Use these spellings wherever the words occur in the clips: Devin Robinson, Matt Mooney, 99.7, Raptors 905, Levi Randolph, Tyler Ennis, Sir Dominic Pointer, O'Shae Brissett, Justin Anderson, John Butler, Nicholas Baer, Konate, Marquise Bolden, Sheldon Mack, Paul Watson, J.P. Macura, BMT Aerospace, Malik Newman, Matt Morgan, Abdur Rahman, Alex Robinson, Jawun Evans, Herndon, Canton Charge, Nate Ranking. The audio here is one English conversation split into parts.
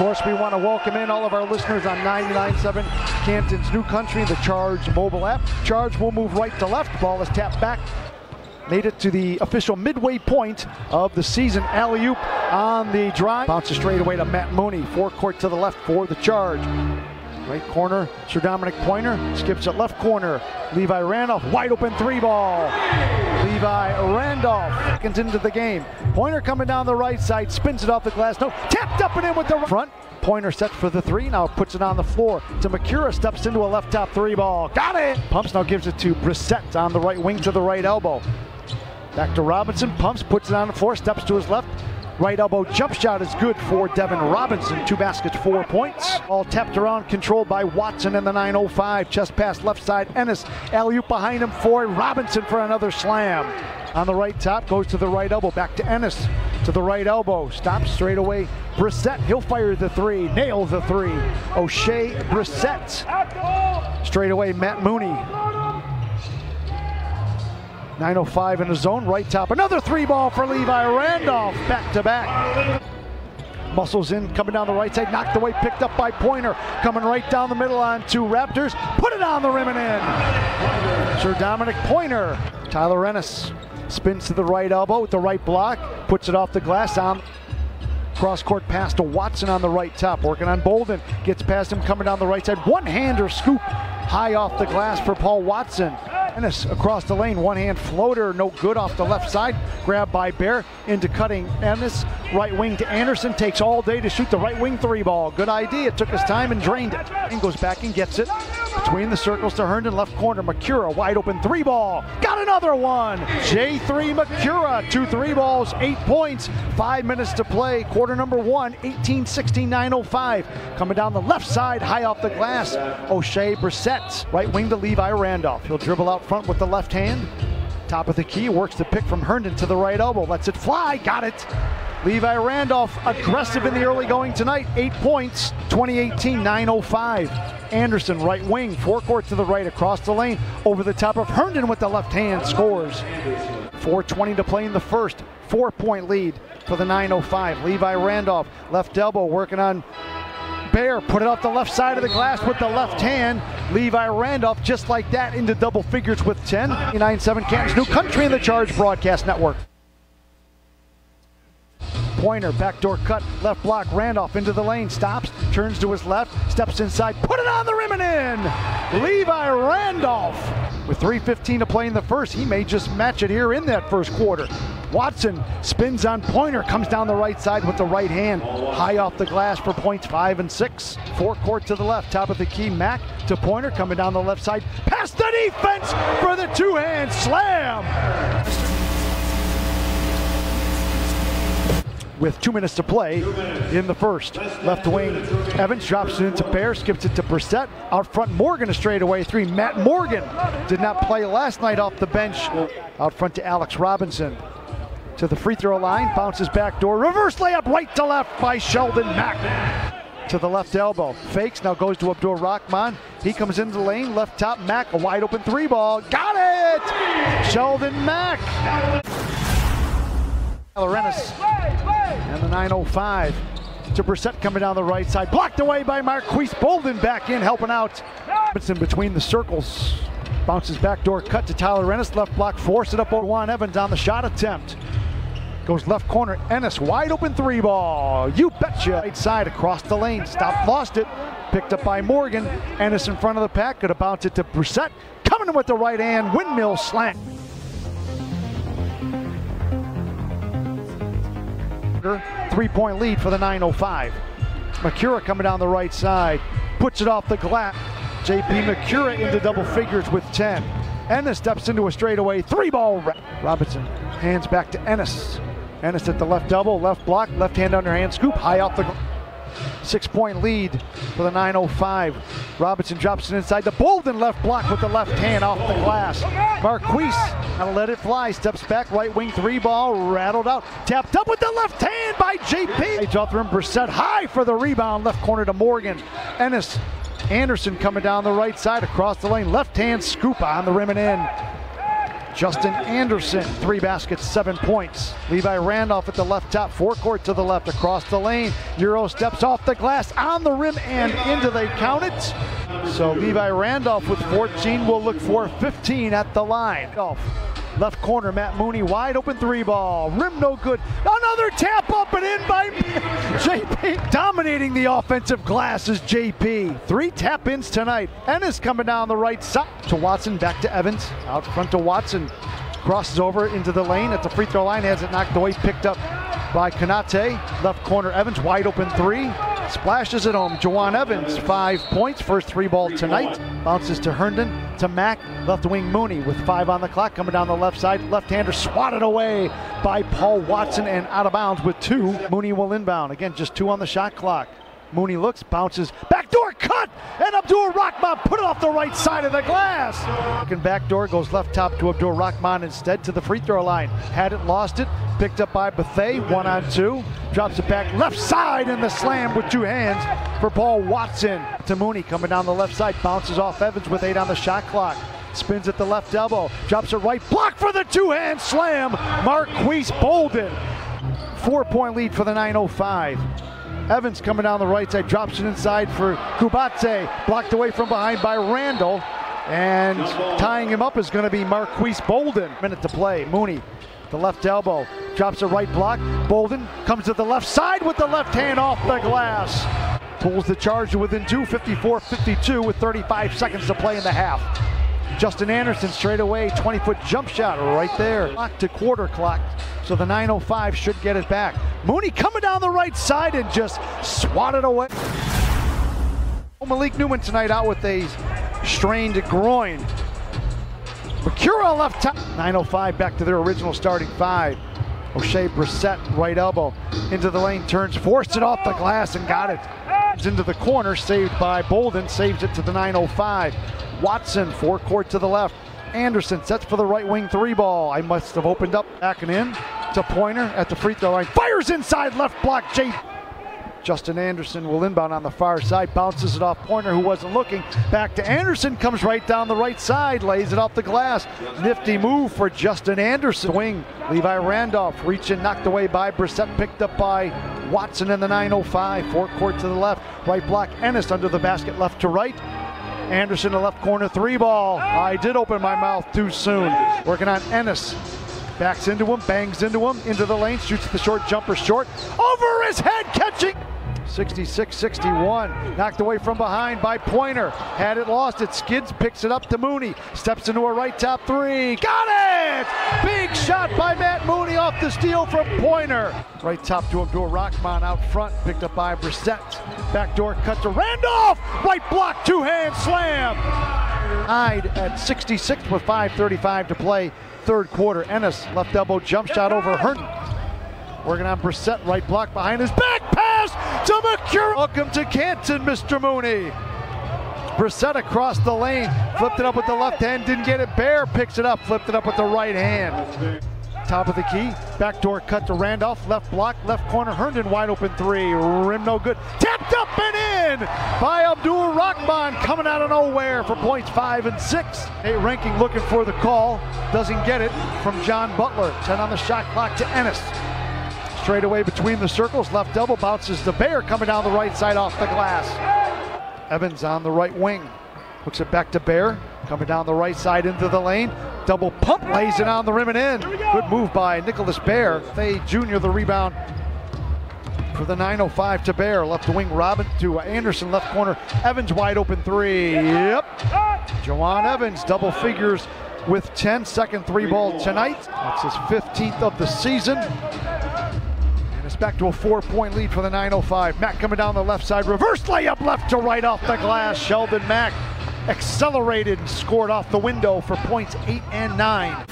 course, we want to welcome in all of our listeners on 99.7 Canton's New Country, the Charge mobile app. Charge will move right to left. Ball is tapped back. Made it to the official midway point of the season. Alley-oop on the drive. Bounces straight away to Matt Mooney. Forecourt to the left for the Charge. Right corner, Sir Dominic Pointer. Skips at left corner. Levi Randolph, wide open three ball. Levi Randolph seconds into the game. Pointer coming down the right side. Spins it off the glass. No, tapped up and in with the front. Pointer set for the three, now puts it on the floor to Macura, steps into a left top three ball. Got it! Pumps, now gives it to Brissett on the right wing to the right elbow. Back to Robinson, pumps, puts it on the floor, steps to his left. Right elbow jump shot is good for Devin Robinson. 2 baskets, 4 points. All tapped around, controlled by Watson in the 905. Chest pass left side, Ennis. Alley-oop behind him for Robinson for another slam. On the right top, goes to the right elbow. Back to Ennis, to the right elbow. Stops straight away. Brissett, he'll fire the three. Nails the three. O'Shae Brissett. Straight away, Matt Mooney. 905 in the zone, right top. Another three ball for Levi Randolph, back to back. Muscles in, coming down the right side, knocked away, picked up by Pointer. Coming right down the middle on two Raptors, put it on the rim and in. Sir Dominic Pointer, Tyler Ennis spins to the right elbow with the right block, puts it off the glass on. Cross-court pass to Watson on the right top, working on Bolden, gets past him, coming down the right side. One-hander scoop, high off the glass for Paul Watson. Ennis across the lane, one-hand floater, no good off the left side. Grabbed by Baer, into cutting Ennis. Right wing to Anderson, takes all day to shoot the right wing three ball. Good idea, it took his time and drained it. And goes back and gets it. Between the circles to Herndon, left corner, Macura, wide open three ball. Got another one! J3 Macura, 2 3-balls, 8 points. 5 minutes to play, quarter number one, 18-16, 905. Coming down the left side, high off the glass. O'Shae Brissett, right wing to Levi Randolph. He'll dribble out front with the left hand. Top of the key, works the pick from Herndon to the right elbow, lets it fly, got it. Levi Randolph aggressive in the early going tonight, 8 points, 2018, 905. Anderson, right wing, forecourt to the right, across the lane, over the top of Herndon with the left hand, scores. 4:20 to play in the first, 4-point lead for the 905. Levi Randolph, left elbow, working on Baer, put it off the left side of the glass with the left hand. Levi Randolph, just like that, into double figures with 10. 9.7 Canton's New Country in the Charge Broadcast Network. Pointer, backdoor cut, left block, Randolph into the lane, stops, turns to his left, steps inside, put it on the rim and in! Levi Randolph! With 3:15 to play in the first, he may just match it here in that first quarter. Watson spins on Pointer, comes down the right side with the right hand, high off the glass for points 5 and 6. Forecourt to the left, top of the key, Mack to Pointer, coming down the left side, past the defense for the two-hand slam! With 2 minutes to play in the first. Left wing, Evans drops it into Baer, skips it to Brissett. Out front, Morgan a straightaway three. Matt Morgan did not play last night off the bench. Out front to Alex Robinson. To the free throw line, bounces back door. Reverse layup right to left by Sheldon Mack. To the left elbow, fakes, now goes to Abdur Rahman. He comes into the lane, left top, Mack, a wide open three ball. Got it! Sheldon Mack. Tyler Ennis and the 905 to Brissett coming down the right side. Blocked away by Marquise Bolden back in, helping out. Robinson between the circles. Bounces backdoor cut to Tyler Ennis. Left block, force it up. Jawun Evans on the shot attempt. Goes left corner. Ennis wide open three ball. You betcha. Right side across the lane. Stopped, lost it. Picked up by Morgan. Ennis in front of the pack. Could have bounced it to Brissett. Coming in with the right hand. Windmill slant. Three-point lead for the 905. Macura coming down the right side, puts it off the glass. J.P. Macura into double figures with 10. Ennis steps into a straightaway three-ball. Robinson hands back to Ennis. Ennis at the left double, left block, left hand underhand scoop, high off the glass. 6-point lead for the 905. Robinson drops it inside the Bolden left block with the left hand off the glass. Marquise, and let it fly, steps back, right wing three ball, rattled out, tapped up with the left hand by JP. Jotham Brissett high for the rebound, left corner to Morgan. Ennis, Anderson coming down the right side across the lane, left hand scoop on the rim and in. Justin Anderson, 3 baskets, 7 points. Levi Randolph at the left top, forecourt to the left, across the lane. Euro steps off the glass, on the rim and into, they count it. So Levi Randolph with 14 will look for 15 at the line. Left corner, Matt Mooney, wide open three ball. Rim no good. Another tap up and in by J.P. Dominating the offensive glass is J.P. 3 tap-ins tonight. Ennis coming down the right side to Watson, back to Evans. Out front to Watson. Crosses over into the lane at the free throw line. Has it knocked away, picked up by Konate. Left corner, Evans, wide open three. Splashes it home. Jawun Evans, 5 points. First three ball tonight. Bounces to Herndon, to Mack. Left wing Mooney with 5 on the clock. Coming down the left side. Left-hander swatted away by Paul Watson and out of bounds with 2. Mooney will inbound. Again, just 2 on the shot clock. Mooney looks, bounces, backdoor cut, and Abdur Rahman put it off the right side of the glass. And backdoor goes left top to Abdur Rahman instead to the free throw line. Had it, lost it, picked up by Bethay, 1 on 2. Drops it back left side in the slam with 2 hands for Paul Watson. To Mooney coming down the left side, bounces off Evans with 8 on the shot clock. Spins at the left elbow, drops it right, block for the 2-hand slam, Marquise Bolden. 4-point lead for the 905. Evans coming down the right side, drops it inside for Kubatse, blocked away from behind by Randall, and tying him up is going to be Marquise Bolden. Minute to play, Mooney, the left elbow, drops a right block, Bolden comes to the left side with the left hand off the glass. Pulls the charge within 2, 54-52 with 35 seconds to play in the half. Justin Anderson straight away, 20-foot jump shot right there. Clock to quarter clock, so the 905 should get it back. Mooney coming down the right side and just swatted away. Malik Newman tonight out with a strained groin. Macura left top. 905 back to their original starting 5. O'Shae Brissett, right elbow, into the lane, turns, forced it off the glass and got it. It's into the corner, saved by Bolden, saves it to the 905. Watson, forecourt to the left. Anderson sets for the right wing three ball. I must have opened up, back and in to Pointer at the free throw line. Fires inside, left block, Justin Anderson will inbound on the far side, bounces it off Pointer who wasn't looking. Back to Anderson, comes right down the right side, lays it off the glass. Nifty move for Justin Anderson. Wing, Levi Randolph, reaching, knocked away by Brissett, picked up by Watson in the 905, forecourt to the left. Right block, Ennis under the basket, left to right. Anderson to left corner, three ball. I did open my mouth too soon. Working on Ennis. Backs into him, bangs into him, into the lane, shoots the short jumper short. Over his head, catching. 66-61, knocked away from behind by Pointer. Had it, lost it, skids, picks it up to Mooney. Steps into a right top three, got it! Big shot by Matt Mooney off the steal from Pointer. Right top to Abdur Rahman out front, picked up by Brissett. Backdoor cut to Randolph, right block, 2-hand slam. Tied at 66 with 5:35 to play, third quarter. Ennis, left elbow jump shot over Herndon. Working on Brissett, right block behind his back pass to Macura. Welcome to Canton, Mr. Mooney. Brissett across the lane, flipped it up with the left hand, didn't get it. Baer picks it up, flipped it up with the right hand. Top of the key, backdoor cut to Randolph, left block, left corner, Herndon wide open three, rim no good. Tapped up and in by Abdur Rahman, coming out of nowhere for points 5 and 6. Nate Ranking looking for the call, doesn't get it from John Butler. 10 on the shot clock to Ennis. Straight away between the circles, left double, bounces to Baer, coming down the right side off the glass. Evans on the right wing, hooks it back to Baer, coming down the right side into the lane, double pump, lays it on the rim and in. Good move by Nicholas Baer. Bethay Jr. the rebound for the 905 to Baer, left wing Robin to Anderson, left corner, Evans wide open three, yep. Jawun Evans, double figures with 10, second three ball tonight. That's his 15th of the season. Back to a 4-point lead for the 905. Mack coming down the left side, reverse layup left to right off the glass. Sheldon Mack accelerated and scored off the window for points 8 and 9.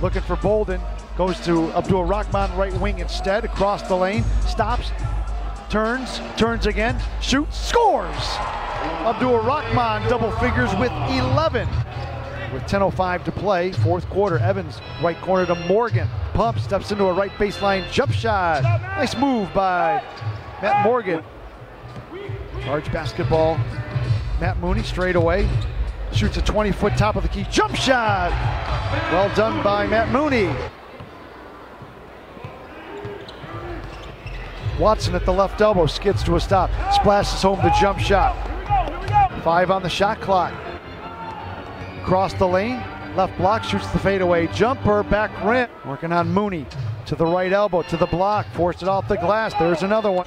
Looking for Bolden, goes to Abdur Rahman, right wing instead, across the lane, stops, turns again, shoots, scores. Abdur Rahman double figures with 11. With 10:05 to play, fourth quarter, Evans right corner to Morgan. Pump, steps into a right baseline jump shot. Nice move by Matt Morgan. Charge basketball. Matt Mooney straight away. shoots a 20-foot top of the key jump shot. Well done by Matt Mooney. Watson at the left elbow, skids to a stop, splashes home the jump shot. Five on the shot clock. Cross the lane, left block, shoots the fadeaway jumper, back rim. Working on Mooney to the right elbow, to the block, forced it off the glass. There's another one.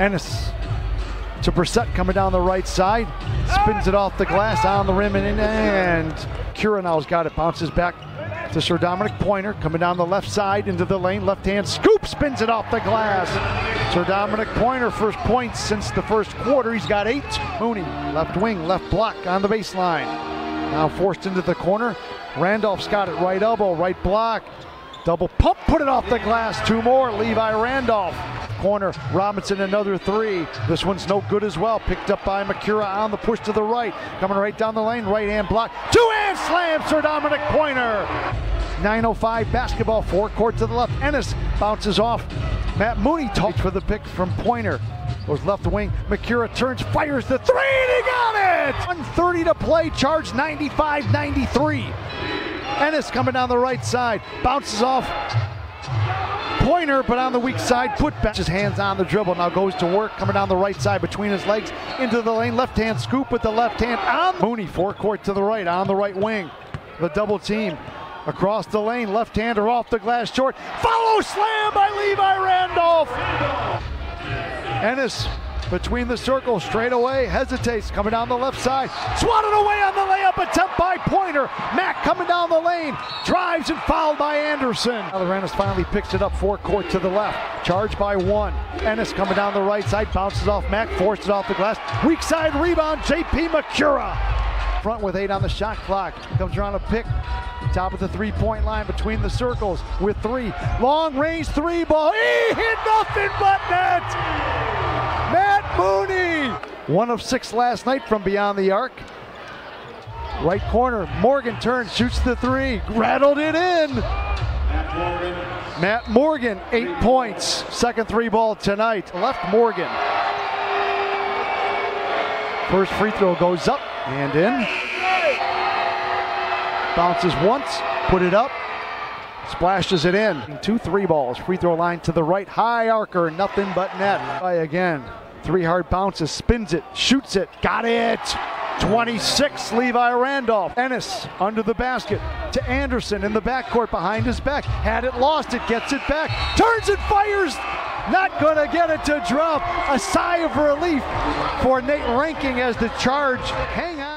Ennis to Brissett coming down the right side, spins it off the glass, on the rim and in, and Curinau's got it, bounces back to Sir Dominic Pointer, coming down the left side into the lane, left hand scoop, spins it off the glass. Sir Dominic Pointer, first points since the first quarter, he's got 8. Mooney, left wing, left block on the baseline. Now forced into the corner, Randolph's got it, right elbow, right block, double pump, put it off the glass, 2 more, Levi Randolph. Corner, Robinson another 3. This one's no good as well, picked up by Macura on the push to the right, coming right down the lane, right hand block, 2-hand slam, Sir Dominic Pointer. 9:05 basketball, forecourt to the left, Ennis bounces off, Matt Mooney talks for the pick from Pointer, goes left wing, Macura turns, fires the 3, and he got it! 1:30 to play, Charge 95-93. Ennis coming down the right side, bounces off Pointer, but on the weak side, put back his hands on the dribble, now goes to work, coming down the right side between his legs, into the lane, left hand scoop with the left hand on Mooney, forecourt to the right, on the right wing, the double team, across the lane, left hander off the glass short, follow slam by Levi Randolph! Ennis between the circle, straight away, hesitates, coming down the left side, swatted away on the layup attempt by Pointer, Mack coming down the lane, drives and fouled by Anderson. Tyler Ennis finally picks it up, forecourt to the left, Charge by 1, Ennis coming down the right side, bounces off Mack, forces it off the glass, weak side rebound, J.P. Macura. Front with 8 on the shot clock, comes around a pick, top of the three-point line between the circles with 3, long-range 3 ball, he hit nothing but net! Matt Mooney, 1 of 6 last night from beyond the arc. Right corner, Morgan turns, shoots the 3, rattled it in. Matt Morgan, 8 points, second 3 ball tonight. Left Morgan. First free throw goes up and in. Bounces once, put it up, splashes it in. 2 3 balls, free throw line to the right, high arcer, nothing but net. Again. 3 hard bounces, spins it, shoots it, got it! 26, Levi Randolph. Ennis under the basket to Anderson in the backcourt behind his back. Had it, lost it, gets it back, turns and fires! Not gonna get it to drop. A sigh of relief for Nate Ranking as the Charge hang on.